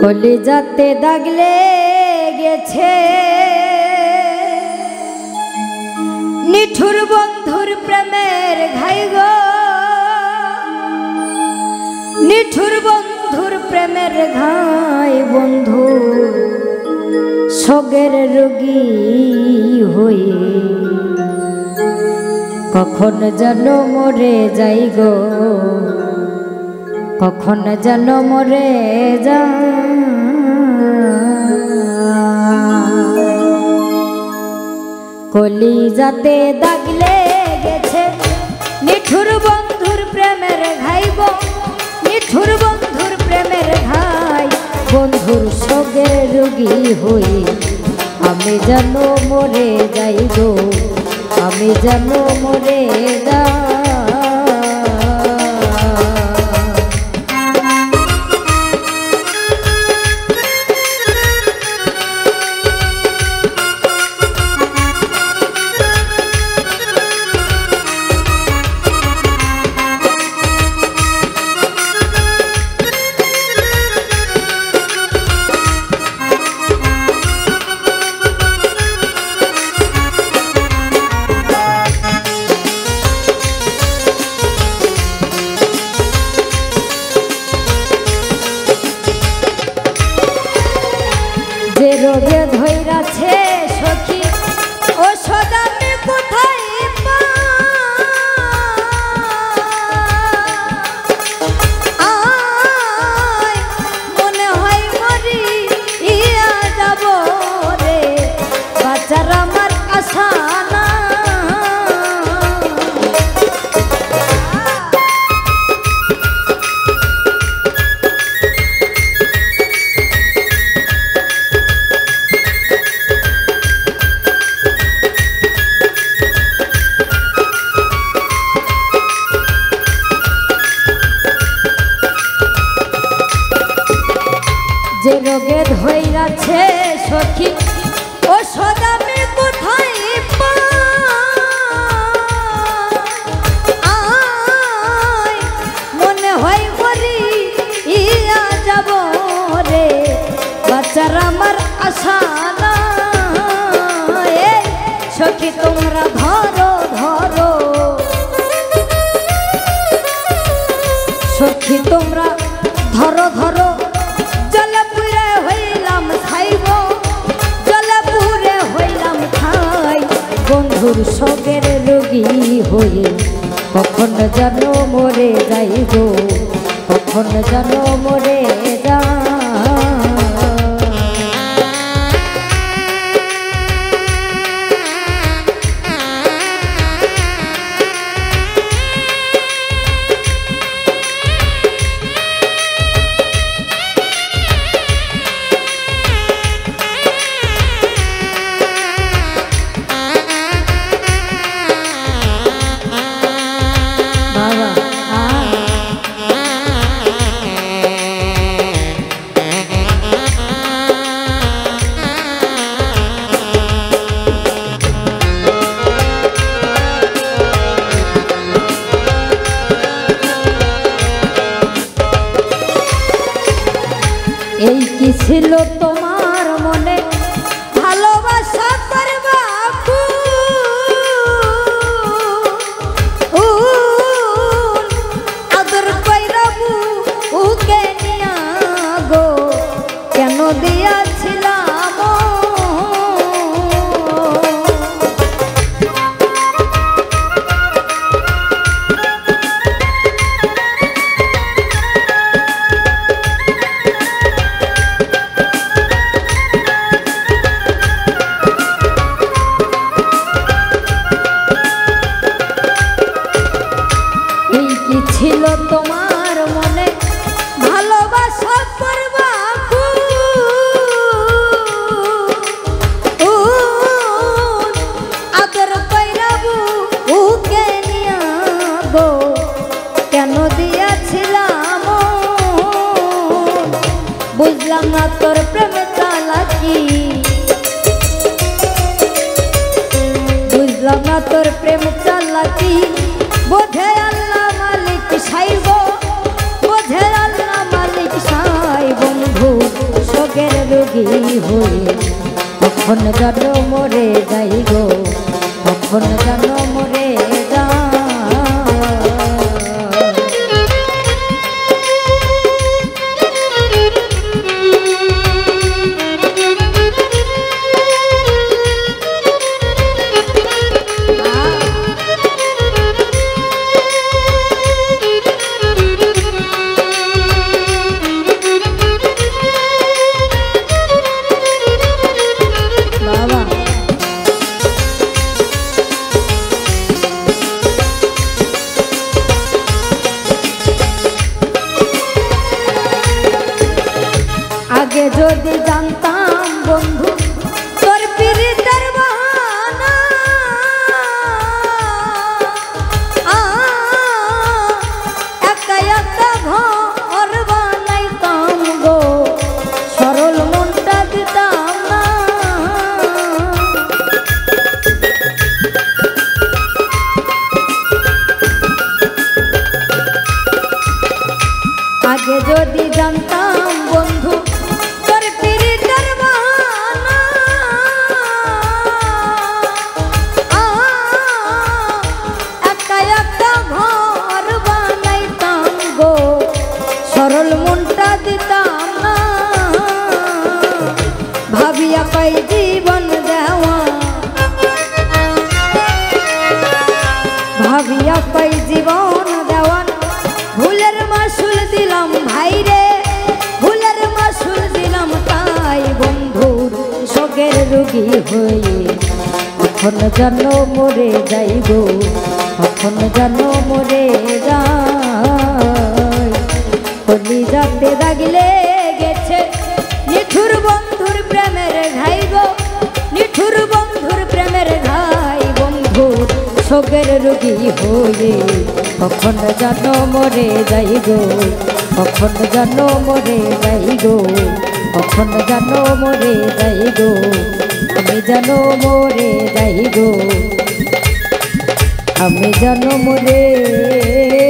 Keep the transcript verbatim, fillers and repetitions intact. कलिजाते दाग लेगे छे निठुर बंधुर प्रेमेर घाई गो निठुर बंधुर प्रेमेर घाई बंधु शोकेर रोगी होये कखन जानो मरे जाई गो कखन जानो मरे जा कलिजाते दाग लेगेछे निठुर बंधुर प्रेमेर घाई गो निठुर बंधुर प्रेमेर घाई बंधुर सोगे रोगी होई आमी जानो मरे जाई गो आमी जानो मरे जाई रोगे धोइरा छे सखी ओ सदामी कोथाय पाई आय मने हय मरि इया जाबो रे बाचार आमार आशा ना जे रोगे धोइरा छे सखी ओ सदामी कोथाय पाई आय मने हय मरि इया जाबो रे बाचार आमार आशा ना ए सखी तोमरा धरो धरो सखी तोमरा धरो धरो बंधुर शोकेर रोगी होये कखन जानो मरे जाई गो कखन जानो मरे जा छिलो तोमार मने भालोबासा करबा ओ आदर कइरा मु के निया गो केनो दिया छिला तोमार मने भालोबासा करबा ओ आदर कइरा मु के निया गो केनो दिया छिला मन बुझलाम ना तोर प्रेम चालाकी बुझलाम ना तोर प्रेम चालाकी बोझे अल्लाह मालिक साईं गो बोझे अल्लाह मालिक। रागी हुए कखन जानो मोरे जाई गो कखन जानो मोरे जोदी जानता बंधु तोर पीरी दरवाना आ एकयत घर बनाई ताम गो सरल मुंडा दिताम ना आगे जोदी जानता बंधु जीवन देवा भाविया पै जीवन देवान भूलर मासूल दिलम भाई रे भूलर मासूल दिलम ताई बंधुर शोकेर रोगी हुए कखन जानो मोरे जाइबो कखन जानो मोरे जाई कली जाते दागिले गेछे निठुर बंधुर प्रेमेर घाई गो निठुर बंधुर प्रेमेर घाई बंधु शोकेर रोगी होये कखन जानो मोरे जाई गो कखन जानो मोरे जाई गो कखन जानो मोरे जाई गो आमी जानो मोरे जाई गो आमी जानो मोरे।